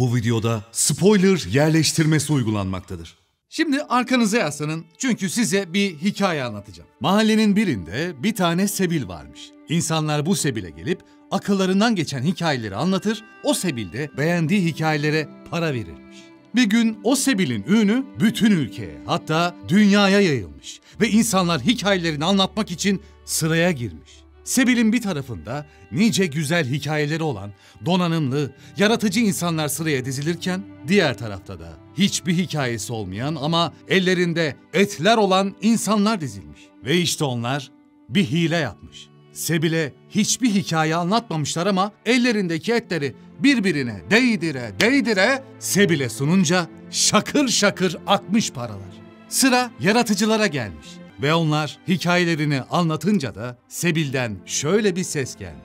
Bu videoda spoiler yerleştirmesi uygulanmaktadır. Şimdi arkanıza yaslanın çünkü size bir hikaye anlatacağım. Mahallenin birinde bir tane sebil varmış. İnsanlar bu sebile gelip akıllarından geçen hikayeleri anlatır, o sebil de beğendiği hikayelere para verirmiş. Bir gün o sebilin ünü bütün ülkeye, hatta dünyaya yayılmış ve insanlar hikayelerini anlatmak için sıraya girmiş. Sebil'in bir tarafında nice güzel hikayeleri olan donanımlı, yaratıcı insanlar sıraya dizilirken, diğer tarafta da hiçbir hikayesi olmayan ama ellerinde etler olan insanlar dizilmiş. Ve işte onlar bir hile yapmış. Sebil'e hiçbir hikaye anlatmamışlar ama ellerindeki etleri birbirine değdire değdire Sebil'e sununca şakır şakır akmış paralar. Sıra yaratıcılara gelmiş. Ve onlar hikayelerini anlatınca da Sebil'den şöyle bir ses gelmiş.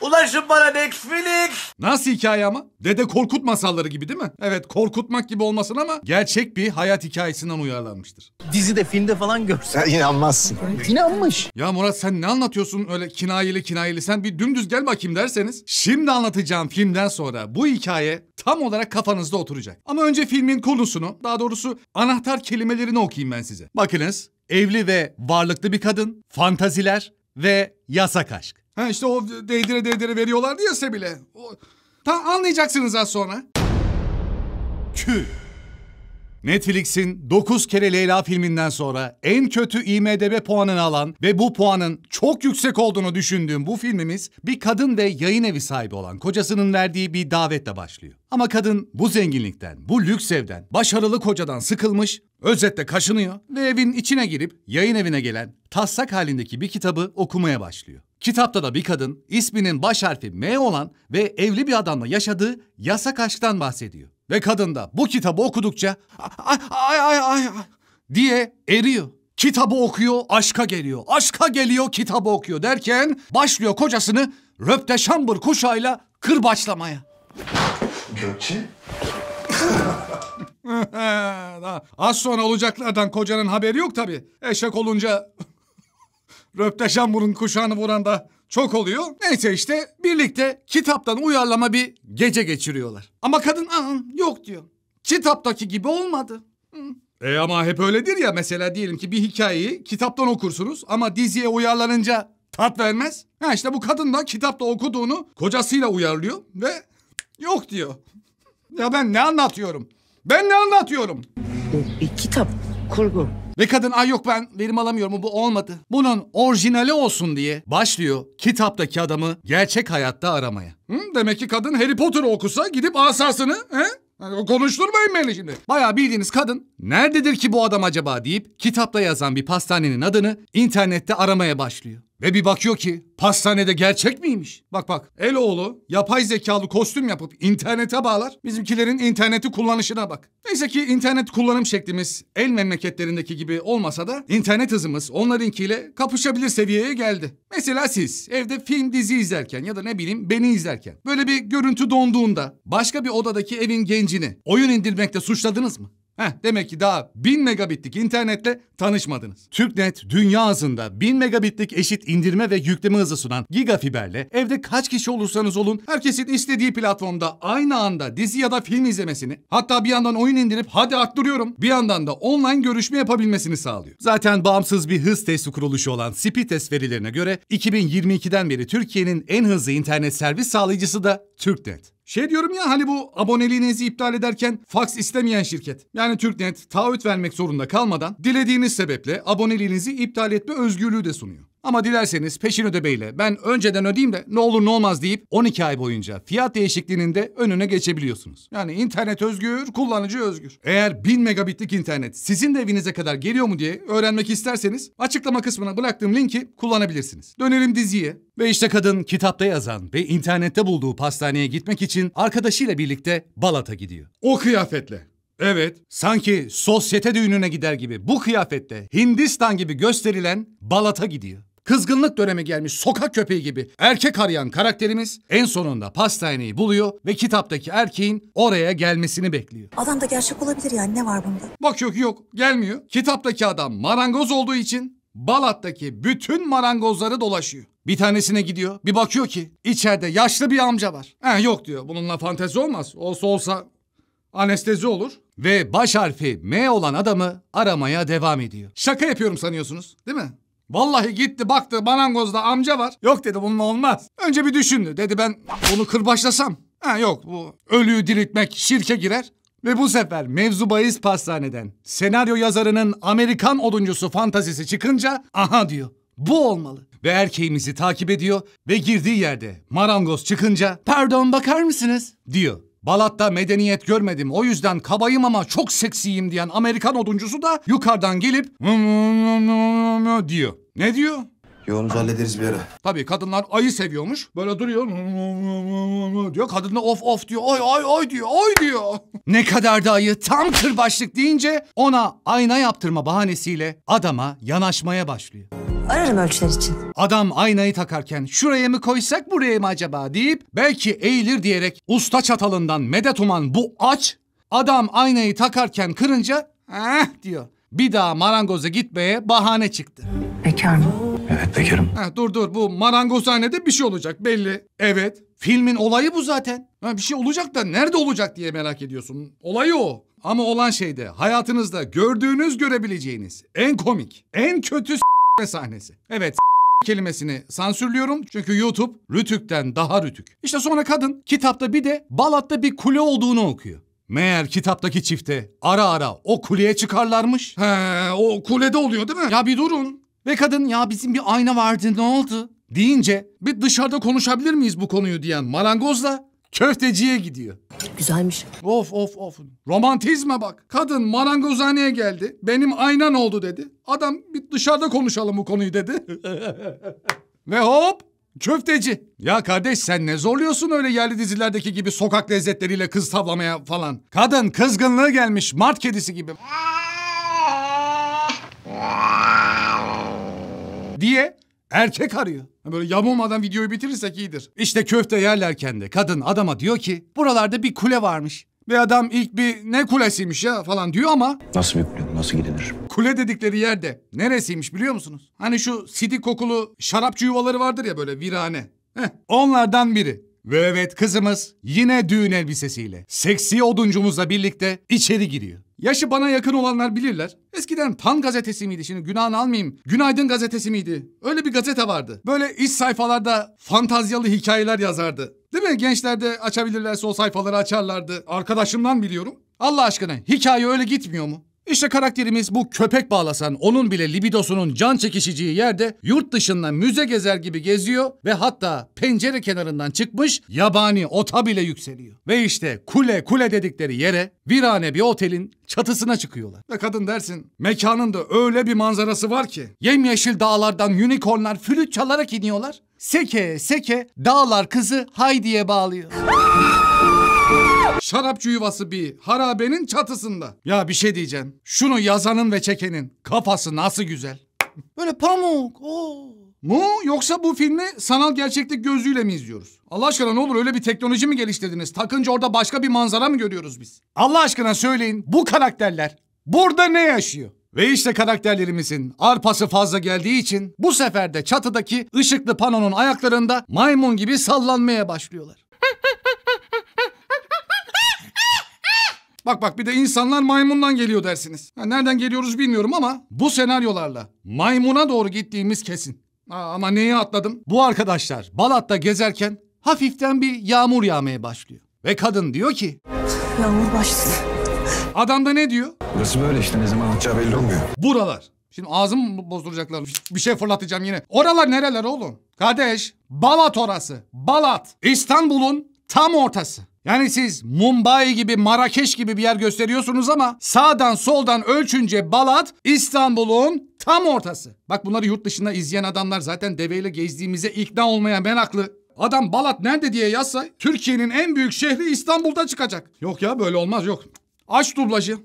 Ulaşın bana Netflix! Nasıl hikaye ama? Dede Korkut masalları gibi değil mi? Evet, korkutmak gibi olmasın ama gerçek bir hayat hikayesinden uyarlanmıştır. Dizide, filmde falan görsen inanmazsın. İnanmış. Ya Murat, sen ne anlatıyorsun öyle kinayeli kinayeli? Sen bir dümdüz gel bakayım derseniz. Şimdi anlatacağım filmden sonra bu hikaye tam olarak kafanızda oturacak. Ama önce filmin konusunu, daha doğrusu anahtar kelimelerini okuyayım ben size. Bakınız, evli ve varlıklı bir kadın, fantaziler ve yasak aşk. Ha işte o değdire değdire veriyorlardı ya Sebil'e. Tam anlayacaksınız az sonra. Kü. Netflix'in 9 kere Leyla filminden sonra en kötü IMDB puanını alan ve bu puanın çok yüksek olduğunu düşündüğüm bu filmimiz, bir kadın ve yayın evi sahibi olan kocasının verdiği bir davetle başlıyor. Ama kadın bu zenginlikten, bu lüks evden, başarılı kocadan sıkılmış, özetle kaşınıyor ve evin içine girip yayın evine gelen taslak halindeki bir kitabı okumaya başlıyor. Kitapta da bir kadın isminin baş harfi M olan ve evli bir adamla yaşadığı yasak aşktan bahsediyor. Ve kadın da bu kitabı okudukça ay ay ay ay diye eriyor. Kitabı okuyor, aşka geliyor. Aşka geliyor, kitabı okuyor derken başlıyor kocasını röpteşambır kuşağıyla kırbaçlamaya. Gökçe? Az sonra olacaklardan kocanın haberi yok tabii. Eşek olunca röpteşamburun kuşağını vuran da çok oluyor. Neyse işte birlikte kitaptan uyarlama bir gece geçiriyorlar. Ama kadın yok diyor. Kitaptaki gibi olmadı. Ama hep öyledir ya, mesela diyelim ki bir hikayeyi kitaptan okursunuz ama diziye uyarlanınca tat vermez. Ha işte bu kadın da kitapta okuduğunu kocasıyla uyarlıyor ve yok diyor. Ya ben ne anlatıyorum? Ben ne anlatıyorum? Kitap, kurgu. Ve kadın ay yok ben verim alamıyorum, bu olmadı. Bunun orijinali olsun diye başlıyor kitaptaki adamı gerçek hayatta aramaya. Demek ki kadın Harry Potter okusa gidip asasını konuşturmayın beni şimdi. Bayağı bildiğiniz kadın nerededir ki bu adam acaba deyip kitapta yazan bir pastanenin adını internette aramaya başlıyor. Ve bir bakıyor ki pastanede gerçek miymiş? Bak bak, Eloğlu yapay zekalı kostüm yapıp internete bağlar. Bizimkilerin interneti kullanışına bak. Neyse ki internet kullanım şeklimiz el memleketlerindeki gibi olmasa da internet hızımız onlarınkiyle kapışabilir seviyeye geldi. Mesela siz evde film dizi izlerken ya da ne bileyim beni izlerken böyle bir görüntü donduğunda başka bir odadaki evin gencini oyun indirmekle suçladınız mı? Demek ki daha 1000 megabitlik internetle tanışmadınız. TürkNet dünya hızında 1000 megabitlik eşit indirme ve yükleme hızı sunan Gigafiber'le evde kaç kişi olursanız olun herkesin istediği platformda aynı anda dizi ya da film izlemesini, hatta bir yandan oyun indirip hadi arttırıyorum bir yandan da online görüşme yapabilmesini sağlıyor. Zaten bağımsız bir hız testi kuruluşu olan Speedtest verilerine göre 2022'den beri Türkiye'nin en hızlı internet servis sağlayıcısı da TürkNet. Şey diyorum ya, hani bu aboneliğinizi iptal ederken faks istemeyen şirket. Yani TürkNet taahhüt vermek zorunda kalmadan dilediğiniz sebeple aboneliğinizi iptal etme özgürlüğü de sunuyor. Ama dilerseniz peşin ödemeyle ben önceden ödeyeyim de ne olur ne olmaz deyip 12 ay boyunca fiyat değişikliğinin de önüne geçebiliyorsunuz. Yani internet özgür, kullanıcı özgür. Eğer 1000 megabitlik internet sizin de evinize kadar geliyor mu diye öğrenmek isterseniz açıklama kısmına bıraktığım linki kullanabilirsiniz. Dönelim diziye. Ve işte kadın kitapta yazan ve internette bulduğu pastaneye gitmek için arkadaşıyla birlikte Balat'a gidiyor. O kıyafetle. Evet, sanki sosyete düğününe gider gibi bu kıyafetle Hindistan gibi gösterilen Balat'a gidiyor. Kızgınlık dönemi gelmiş sokak köpeği gibi erkek arayan karakterimiz en sonunda pastaneyi buluyor ve kitaptaki erkeğin oraya gelmesini bekliyor. Adam da gerçek olabilir yani, ne var bunda? Bakıyor ki yok, gelmiyor. Kitaptaki adam marangoz olduğu için Balat'taki bütün marangozları dolaşıyor. Bir tanesine gidiyor, bir bakıyor ki içeride yaşlı bir amca var. Ha, yok diyor, bununla fantezi olmaz. Olsa olsa anestezi olur. Ve baş harfi M olan adamı aramaya devam ediyor. Şaka yapıyorum sanıyorsunuz, değil mi? Vallahi gitti baktı, marangozda amca var. Yok dedi, bununla olmaz. Önce bir düşündü, dedi ben bunu kırbaçlasam. Ha, yok, bu ölüyü diriltmek şirke girer. Ve bu sefer mevzu bahis pastaneden senaryo yazarının Amerikan oduncusu fantazisi çıkınca aha diyor, bu olmalı. Ve erkeğimizi takip ediyor ve girdiği yerde marangoz çıkınca pardon bakar mısınız diyor. Balat'ta medeniyet görmedim o yüzden kabayım ama çok seksiyim diyen Amerikan oduncusu da yukarıdan gelip diyor. Ne diyor? Yolumuzu hallederiz bir ara. Tabii kadınlar ayı seviyormuş. Böyle duruyor. Diyor kadınla of of diyor. Oy oy oy diyor. Oy diyor. Ne kadar da ayı tam kırbaçlık deyince ona ayna yaptırma bahanesiyle adama yanaşmaya başlıyor. Ararım ölçüler için. Adam aynayı takarken şuraya mı koysak buraya mı acaba deyip belki eğilir diyerek usta çatalından medet uman bu aç. Adam aynayı takarken kırınca ah diyor. Bir daha marangoza gitmeye bahane çıktı. Bekar mı? Evet bekarım. Ha, dur bu marangozhanede bir şey olacak belli. Evet. Filmin olayı bu zaten. Ha, bir şey olacak da nerede olacak diye merak ediyorsun. Olayı o. Ama olan şey de hayatınızda gördüğünüz görebileceğiniz en komik, en kötü s*** sahnesi. Evet s*** kelimesini sansürlüyorum. Çünkü YouTube Rütük'ten daha Rütük. İşte sonra kadın kitapta bir de Balat'ta bir kule olduğunu okuyor. Meğer kitaptaki çifte ara ara o kuleye çıkarlarmış. He, o kulede oluyor değil mi? Ya bir durun. Ve kadın ya bizim bir ayna vardı ne oldu deyince bir dışarıda konuşabilir miyiz bu konuyu diyen marangozla köfteciye gidiyor. Güzelmiş. Of of of. Romantizme bak. Kadın marangozhaneye geldi. Benim ayna ne oldu dedi. Adam bir dışarıda konuşalım bu konuyu dedi. Ve hop köfteci. Ya kardeş sen ne zorluyorsun öyle yerli dizilerdeki gibi sokak lezzetleriyle kız tavlamaya falan. Kadın kızgınlığı gelmiş mart kedisi gibi. diye erkek arıyor. Böyle yamulmadan videoyu bitirirsek iyidir. İşte köfte yerlerken de kadın adama diyor ki buralarda bir kule varmış. Ve adam ilk bir ne kulesiymiş ya falan diyor ama. Nasıl bir kule? Nasıl gidilir? Kule dedikleri yerde neresiymiş biliyor musunuz? Hani şu sidik kokulu şarapçı yuvaları vardır ya böyle virane. Heh, onlardan biri. Ve evet kızımız yine düğün elbisesiyle seksi oduncumuzla birlikte içeri giriyor. Yaşı bana yakın olanlar bilirler. Eskiden Tan gazetesi miydi şimdi günahını almayayım. Günaydın gazetesi miydi? Öyle bir gazete vardı. Böyle iç sayfalarda fantazyalı hikayeler yazardı. Değil mi? Gençler de açabilirlerse o sayfaları açarlardı. Arkadaşımdan biliyorum. Allah aşkına hikaye öyle gitmiyor mu? İşte karakterimiz bu köpek bağlasan onun bile libidosunun can çekişeceği yerde yurt dışında müze gezer gibi geziyor ve hatta pencere kenarından çıkmış yabani ota bile yükseliyor. Ve işte kule dedikleri yere virane bir otelin çatısına çıkıyorlar. Ve kadın dersin mekanın da öyle bir manzarası var ki yemyeşil dağlardan unicornlar flüt çalarak iniyorlar. Seke seke dağlar kızı Haydi'ye bağlıyor. Şarapçı yuvası bir harabenin çatısında. Ya bir şey diyeceğim. Şunu yazanın ve çekenin kafası nasıl güzel. Böyle pamuk. Oo. Mu yoksa bu filmi sanal gerçeklik gözüyle mi izliyoruz? Allah aşkına ne olur öyle bir teknoloji mi geliştirdiniz? Takınca orada başka bir manzara mı görüyoruz biz? Allah aşkına söyleyin bu karakterler burada ne yaşıyor? Ve işte karakterlerimizin arpası fazla geldiği için bu sefer de çatıdaki ışıklı panonun ayaklarında maymun gibi sallanmaya başlıyorlar. Bak bir de insanlar maymundan geliyor dersiniz. Ya nereden geliyoruz bilmiyorum ama bu senaryolarla maymuna doğru gittiğimiz kesin. Aa, ama neyi atladım? Bu arkadaşlar Balat'ta gezerken hafiften bir yağmur yağmaya başlıyor. Ve kadın diyor ki... Yağmur başladı. Adam da ne diyor? Burası böyle işte ne zaman atacağı belli olmuyor. Buralar. Şimdi ağzımı bozduracaklar. Bir şey fırlatacağım yine. Oralar nereler oğlum? Kardeş Balat orası. Balat. İstanbul'un tam ortası. Yani siz Mumbai gibi, Marrakeş gibi bir yer gösteriyorsunuz ama sağdan soldan ölçünce Balat İstanbul'un tam ortası. Bak bunları yurt dışında izleyen adamlar zaten deveyle gezdiğimize ikna olmaya meraklı. Adam Balat nerede diye yazsa Türkiye'nin en büyük şehri İstanbul'da çıkacak. Yok ya böyle olmaz yok. Aç dublajı.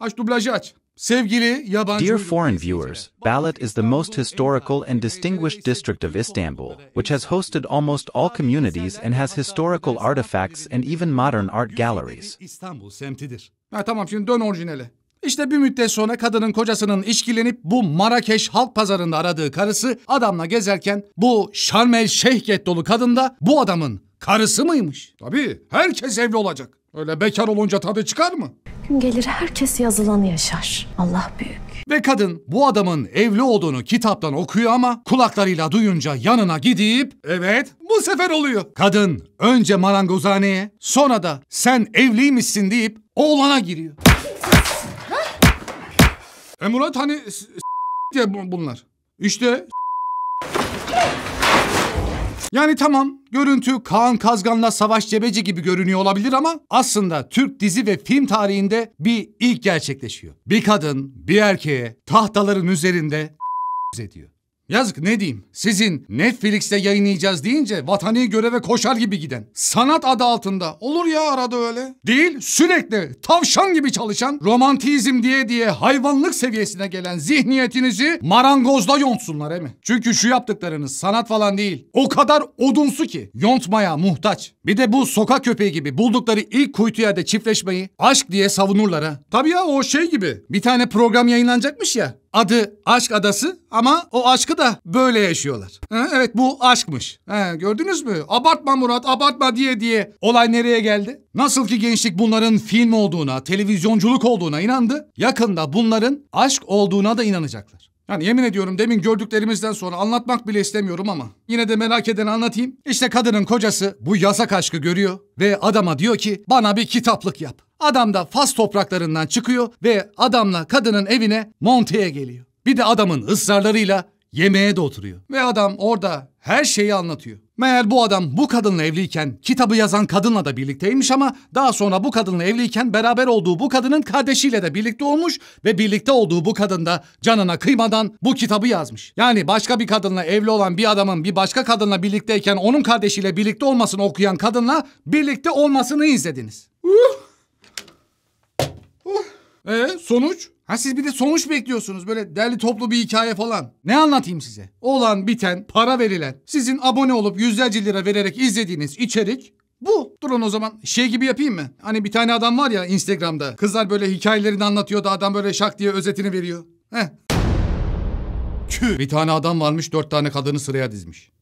Aç dublajı aç. Sevgili yabancı... Dear foreign viewers, Balat is the most historical and distinguished district of Istanbul, which has hosted almost all communities and has historical artifacts and even modern art galleries. İstanbul semtidir. Ha tamam şimdi dön orijinale. İşte bir müddet sonra kadının kocasının işkilenip bu Marakeş halk pazarında aradığı karısı adamla gezerken bu Şarmel Şehket dolu kadın da bu adamın karısı mıymış? Tabii herkes evli olacak. Öyle bekar olunca tadı çıkar mı? Gün gelir herkes yazılanı yaşar. Allah büyük. Ve kadın bu adamın evli olduğunu kitaptan okuyor ama kulaklarıyla duyunca yanına gidip evet bu sefer oluyor. Kadın önce marangozhaneye sonra da sen evliymişsin deyip oğlana giriyor. Murat hani diye bunlar. İşte yani tamam görüntü Kaan Kazgan'la Savaş Cebeci gibi görünüyor olabilir ama aslında Türk dizi ve film tarihinde bir ilk gerçekleşiyor. Bir kadın bir erkeğe tahtaların üzerinde ediyor. Yazık ne diyeyim sizin Netflix'te yayınlayacağız deyince vatani göreve koşar gibi giden sanat adı altında olur ya arada öyle değil sürekli tavşan gibi çalışan romantizm diye hayvanlık seviyesine gelen zihniyetinizi marangozda yontsunlar he mi? Çünkü şu yaptıklarınız sanat falan değil o kadar odunsu ki yontmaya muhtaç. Bir de bu sokak köpeği gibi buldukları ilk kuytuya da çiftleşmeyi aşk diye savunurlar ha. Tabii ya o şey gibi bir tane program yayınlanacakmış ya. Adı Aşk Adası ama o aşkı da böyle yaşıyorlar. Ha, evet bu aşkmış. Ha, gördünüz mü? Abartma Murat abartma diye olay nereye geldi? Nasıl ki gençlik bunların film olduğuna, televizyonculuk olduğuna inandı. Yakında bunların aşk olduğuna da inanacaklar. Yani yemin ediyorum demin gördüklerimizden sonra anlatmak bile istemiyorum ama yine de merak edeni anlatayım. İşte kadının kocası bu yasak aşkı görüyor ve adama diyor ki bana bir kitaplık yap. Adam da Fas topraklarından çıkıyor ve adamla kadının evine Monte'ye geliyor. Bir de adamın ısrarlarıyla yemeğe de oturuyor. Ve adam orada her şeyi anlatıyor. Meğer bu adam bu kadınla evliyken kitabı yazan kadınla da birlikteymiş ama daha sonra bu kadınla evliyken beraber olduğu bu kadının kardeşiyle de birlikte olmuş ve birlikte olduğu bu kadın da canına kıymadan bu kitabı yazmış. Yani başka bir kadınla evli olan bir adamın bir başka kadınla birlikteyken onun kardeşiyle birlikte olmasını okuyan kadınla birlikte olmasını izlediniz. Sonuç? Ha siz bir de sonuç bekliyorsunuz böyle derli toplu bir hikaye falan. Ne anlatayım size? Olan biten, para verilen, sizin abone olup yüzlerce lira vererek izlediğiniz içerik bu. Durun o zaman şey gibi yapayım mı? Hani bir tane adam var ya Instagram'da kızlar böyle hikayelerini anlatıyor da adam böyle şak diye özetini veriyor. Bir tane adam varmış 4 tane kadını sıraya dizmiş.